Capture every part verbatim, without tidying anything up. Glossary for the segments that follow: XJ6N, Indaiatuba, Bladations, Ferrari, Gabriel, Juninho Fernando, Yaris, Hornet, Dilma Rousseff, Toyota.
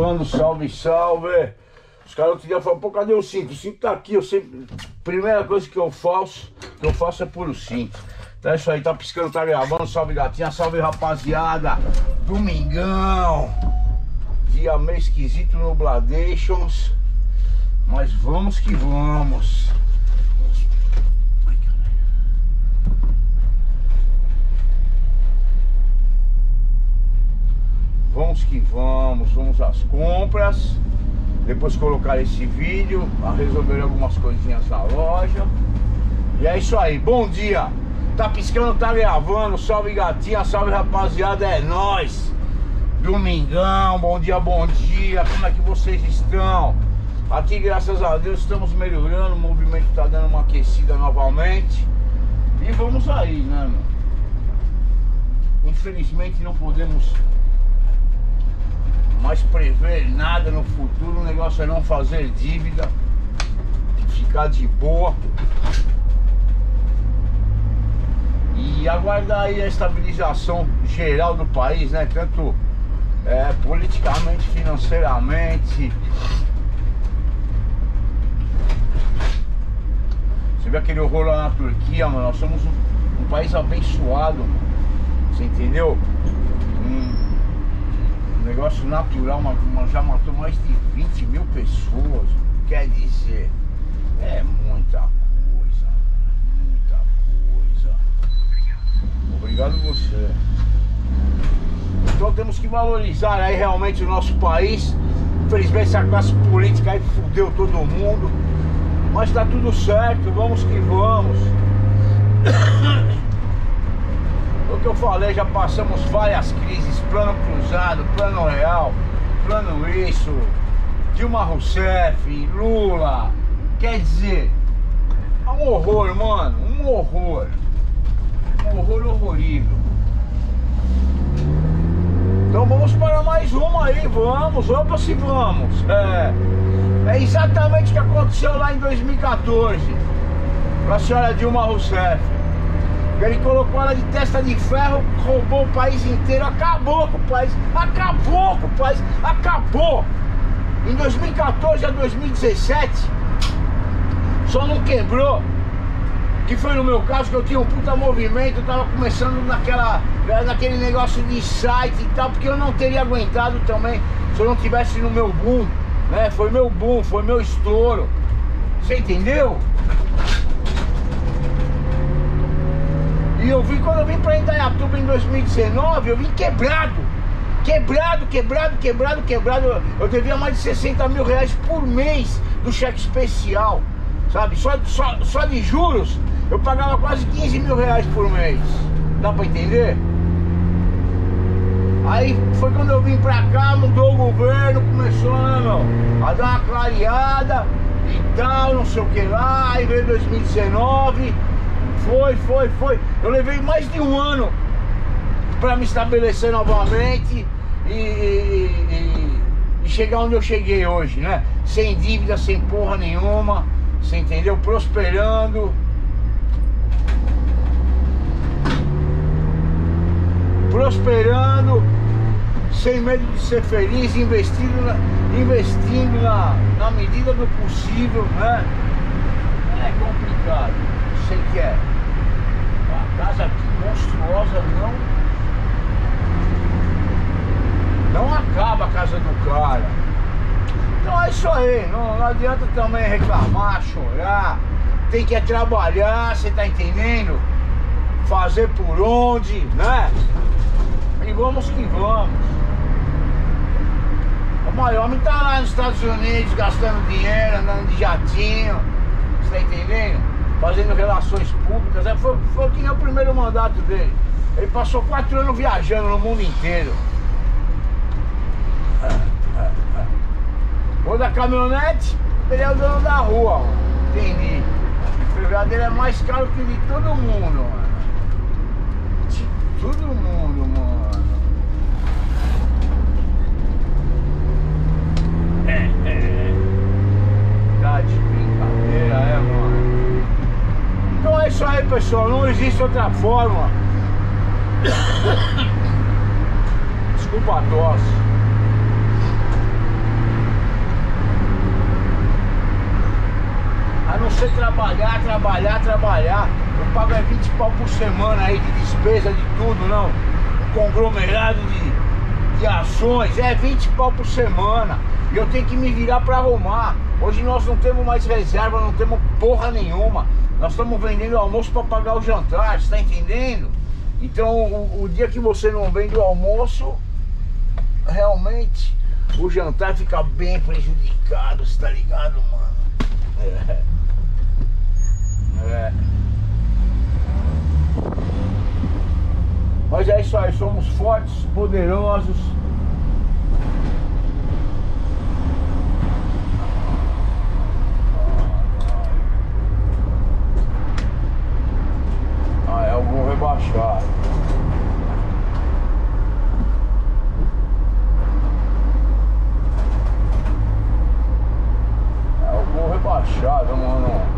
participando, salve, salve. Os caras outro dia falaram, pô, cadê o cinto? O cinto tá aqui, eu sempre... Primeira coisa que eu faço, que eu faço é pôr o cinto. Então é isso aí, tá piscando, tá gravando, salve gatinha, salve rapaziada. Domingão, dia meio esquisito no Bladations, mas vamos que vamos. Vamos que vamos, vamos às compras. Depois colocar esse vídeo, a resolver algumas coisinhas na loja. E é isso aí, bom dia. Tá piscando, tá gravando, salve gatinha, salve rapaziada, é nóis. Domingão, bom dia, bom dia. Como é que vocês estão? Aqui, graças a Deus, estamos melhorando. O movimento tá dando uma aquecida novamente. E vamos aí, né, meu? Infelizmente não podemos... mas prever nada no futuro, o negócio é não fazer dívida, ficar de boa e aguardar aí a estabilização geral do país, né? Tanto é, politicamente, financeiramente. Você vê aquele horror lá na Turquia, mano? Nós somos um, um país abençoado, mano. Você entendeu? Hum. Um negócio natural, uma, uma, já matou mais de vinte mil pessoas. Quer dizer, é muita coisa, muita coisa. Obrigado você. Então temos que valorizar aí realmente o nosso país. Infelizmente a classe política aí fudeu todo mundo, mas tá tudo certo, vamos que vamos. O que eu falei, já passamos várias crises, plano cruzado, plano real, plano isso, Dilma Rousseff, Lula, quer dizer, é um horror, mano, um horror, um horror horrorível. Então vamos para mais uma aí, vamos, opa se vamos, é, é exatamente o que aconteceu lá em dois mil e quatorze, para a senhora Dilma Rousseff. Ele colocou ela de testa de ferro, roubou o país inteiro, acabou com o país, acabou com o país, acabou. Em dois mil e quatorze a dois mil e dezessete, só não quebrou, que foi no meu caso, que eu tinha um puta movimento, eu tava começando naquela, naquele negócio de site e tal, porque eu não teria aguentado também se eu não tivesse no meu boom, né? Foi meu boom, foi meu estouro, você entendeu? E eu vim, quando eu vim pra Indaiatuba em dois mil e dezenove, eu vim quebrado, quebrado, quebrado, quebrado, quebrado. Eu, eu devia mais de sessenta mil reais por mês do cheque especial, sabe? Só, só, só de juros eu pagava quase quinze mil reais por mês, dá pra entender? Aí foi quando eu vim pra cá, mudou o governo, começou a dar uma clareada e tal, não sei o que lá, aí veio dois mil e dezenove. Foi, foi, foi. Eu levei mais de um ano para me estabelecer novamente e, e, e chegar onde eu cheguei hoje, né? Sem dívida, sem porra nenhuma, você entendeu? Prosperando. Prosperando, sem medo de ser feliz, investindo na, investindo na, na medida do possível, né? É complicado, sei que é. Uma casa aqui monstruosa não, não acaba a casa do cara. Então é isso aí, não, não adianta também reclamar, chorar. Tem que é trabalhar, você tá entendendo? Fazer por onde, né? E vamos que vamos. O Miami tá lá nos Estados Unidos gastando dinheiro, andando de jatinho. Tá entendendo? Fazendo relações públicas, é, foi, foi que nem o primeiro mandato dele. Ele passou quatro anos viajando no mundo inteiro. É, é, é. Ou da caminhonete, ele é o dono da rua, mano. Entendi. O Ferrari dele é mais caro que de todo mundo, mano. De todo mundo, mano. É, é. Verdade. É, mano. Então é isso aí, pessoal, não existe outra forma. Desculpa a tosse. trabalhar, trabalhar, trabalhar. Eu pago é vinte pau por semana aí de despesa, de tudo, não. Um conglomerado de, de ações, é vinte pau por semana. E eu tenho que me virar pra arrumar. Hoje nós não temos mais reserva, não temos porra nenhuma. Nós estamos vendendo o almoço pra pagar o jantar, você tá entendendo? Então o, o dia que você não vende o almoço, realmente o jantar fica bem prejudicado, você tá ligado, mano? É. É. Mas é isso aí, somos fortes, poderosos. Ah, é algum rebaixado. É algum rebaixado, mano.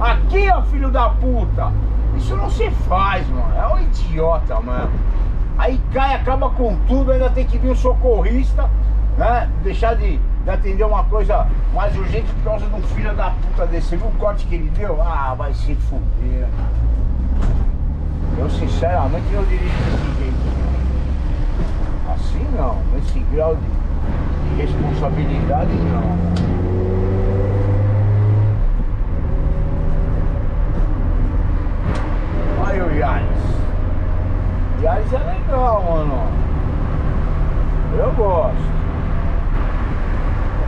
Aqui, ó, filho da puta. Isso não se faz, mano. É um idiota, mano. Aí cai, acaba com tudo. Ainda tem que vir um socorrista, né? Deixar de, de atender uma coisa mais urgente por causa de um filho da puta desse. Você viu o corte que ele deu? Ah, vai se fuder, mano. Eu sinceramente não dirijo desse jeito. Assim não. Nesse grau de, de responsabilidade não. Olha o Yaris. Yaris é legal, mano. Eu gosto.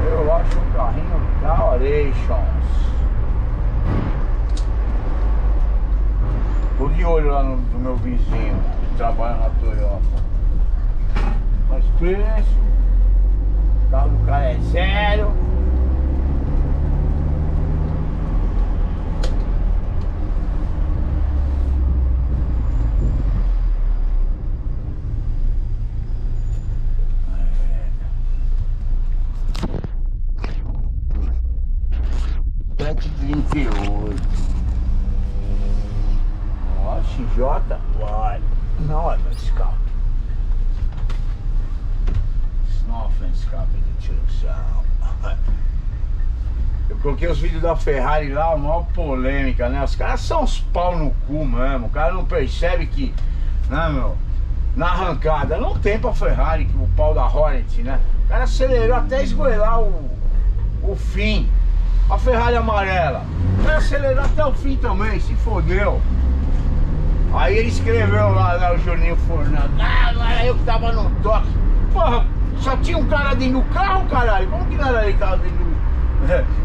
Eu acho um carrinho da Bladations. Tô de olho lá no, no meu vizinho que trabalha na Toyota. Mas preço, o carro do cara é sério. X J, olha, não é meu escape. Isso não é escape de direção. Eu coloquei os vídeos da Ferrari lá, a maior polêmica, né? Os caras são uns pau no cu mesmo. O cara não percebe que, né, meu? Na arrancada, não tem pra Ferrari que o pau da Hornet, né? O cara acelerou até esgoelar o, o fim. A Ferrari amarela. O cara acelerou até o fim também, se fodeu. Aí ele escreveu lá, lá o Juninho Fernando. Ah, não era eu que tava no toque. Porra, só tinha um cara dentro do carro, caralho. Como que não era ele que tava dentro do...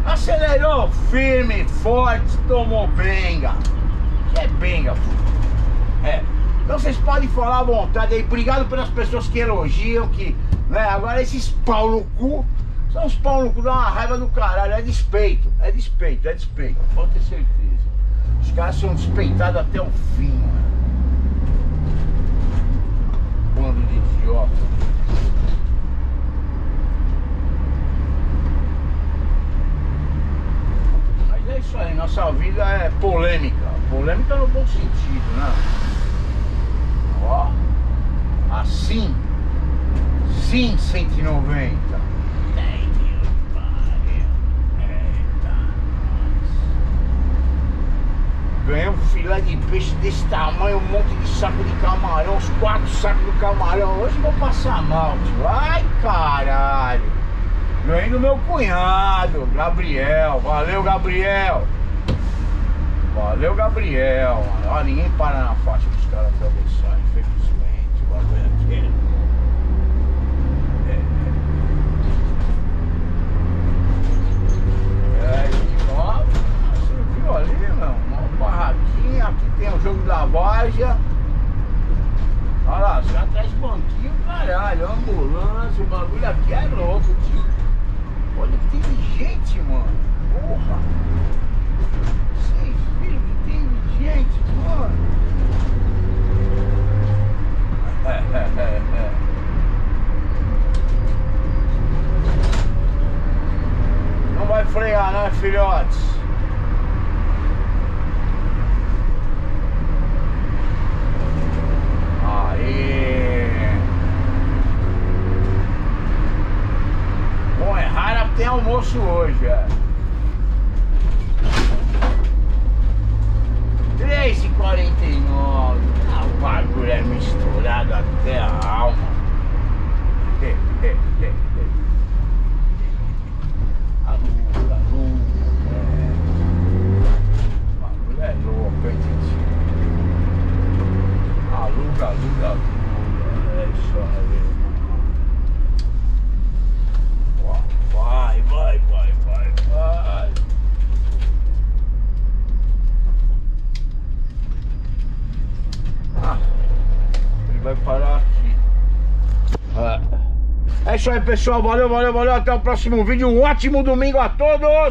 Acelerou firme, forte, tomou benga. Que é benga, pô. É. Então vocês podem falar à vontade aí. Obrigado pelas pessoas que elogiam, que... Né? Agora esses pau no cu... São os pau no cu, dá uma raiva do caralho. É despeito, é despeito, é despeito. Pode ter certeza. Os caras são despeitados até o fim, mano. Bando de idiota. Mas é isso aí, nossa vida é polêmica. Polêmica no bom sentido, né? Ó, assim, sim, cento e noventa. Ganhamos um filé de peixe desse tamanho, um monte de saco de camarão, os quatro sacos do camarão. Hoje eu vou passar mal, tio. Ai, caralho. Ganhei do meu cunhado, Gabriel. Valeu, Gabriel. Valeu, Gabriel. Olha, ninguém para na faixa dos caras atravessar, infelizmente. O bagulho aquele. É, e ó, você viu ali, meu? Barraquinha, aqui tem o jogo da várzea. Olha lá, os caras trazem banquinho, caralho, ambulância, o bagulho aqui é louco, tio. Olha que tem de gente, mano. Porra! Vocês viram que tem de gente, mano? É, é, é, é. filhotes. Aí. Bom, é raro ter almoço hoje, é. três e quarenta e nove. Ah, o bagulho é misturado até a alma. A luz, a luz, é. O bagulho é louco, hein, Titi? A luz, a luz, a luz. É isso aí. Ó, vai, vai, vai, vai, vai. Ah, ele vai parar aqui. Ah. É isso aí, pessoal, valeu, valeu, valeu, até o próximo vídeo, um ótimo domingo a todos!